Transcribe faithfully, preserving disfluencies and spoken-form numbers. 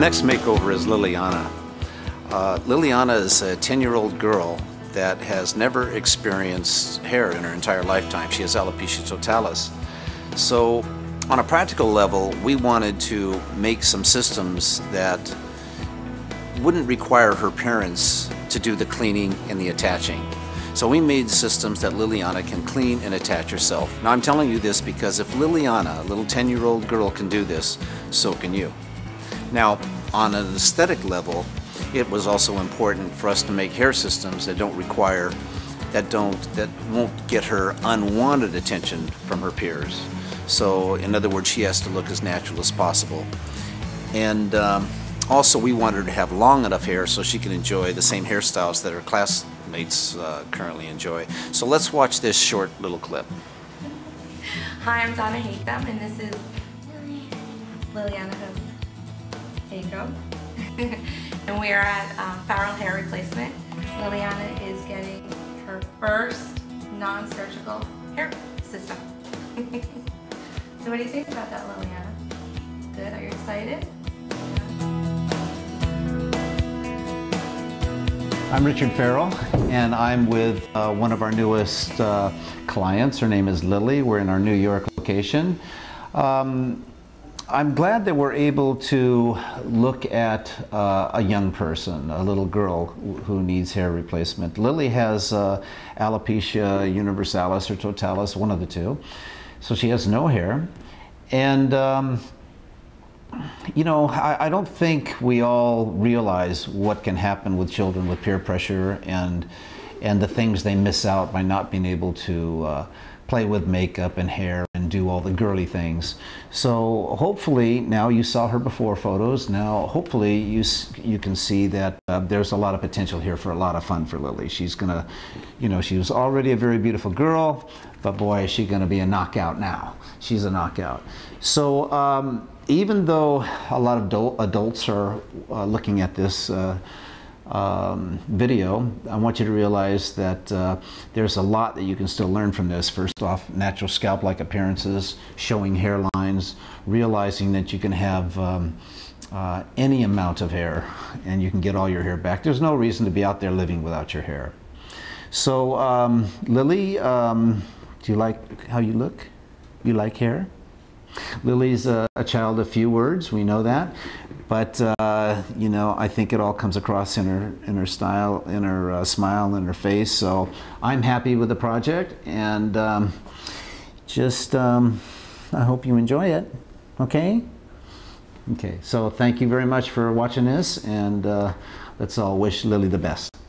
next makeover is Liliana. Uh, Liliana is a ten-year-old girl that has never experienced hair in her entire lifetime. She has alopecia totalis. So on a practical level, we wanted to make some systems that wouldn't require her parents to do the cleaning and the attaching. So we made systems that Liliana can clean and attach herself. Now I'm telling you this because if Liliana, a little ten-year-old girl, can do this, so can you. Now, on an aesthetic level, it was also important for us to make hair systems that don't require, that don't, that won't get her unwanted attention from her peers. So, in other words, she has to look as natural as possible. And um, also, we wanted her to have long enough hair so she can enjoy the same hairstyles that her classmates uh, currently enjoy. So let's watch this short little clip. Hi, I'm Donna Hatham, and this is Liliana. There you go. And we are at um, Farrell Hair Replacement. Liliana is getting her first non-surgical hair system. So what do you think about that, Liliana? Good, are you excited? I'm Richard Farrell, and I'm with uh, one of our newest uh, clients. Her name is Lily. We're in our New York location. Um, I'm glad that we're able to look at uh, a young person, a little girl who needs hair replacement. Lily has uh, alopecia universalis or totalis, one of the two. So she has no hair. And, um, you know, I, I don't think we all realize what can happen with children with peer pressure and, and the things they miss out by not being able to uh, play with makeup and hair and do all the girly things. So hopefully now you saw her before photos. Now hopefully you you can see that uh, there's a lot of potential here for a lot of fun for Lily. She's gonna, you know, she was already a very beautiful girl, but boy, is she gonna be a knockout now. She's a knockout. So um, even though a lot of adult, adults are uh, looking at this Uh, Um, video, I want you to realize that uh, there's a lot that you can still learn from this. First off, natural scalp-like appearances, showing hairlines, realizing that you can have um, uh, any amount of hair and you can get all your hair back. There's no reason to be out there living without your hair. So, um, Lily, um, do you like how you look? You like hair? Lily's a, a child of few words, we know that. But, uh, you know, I think it all comes across in her, in her style, in her uh, smile, in her face. So I'm happy with the project, and um, just um, I hope you enjoy it, okay? Okay, so thank you very much for watching this, and uh, let's all wish Lily the best.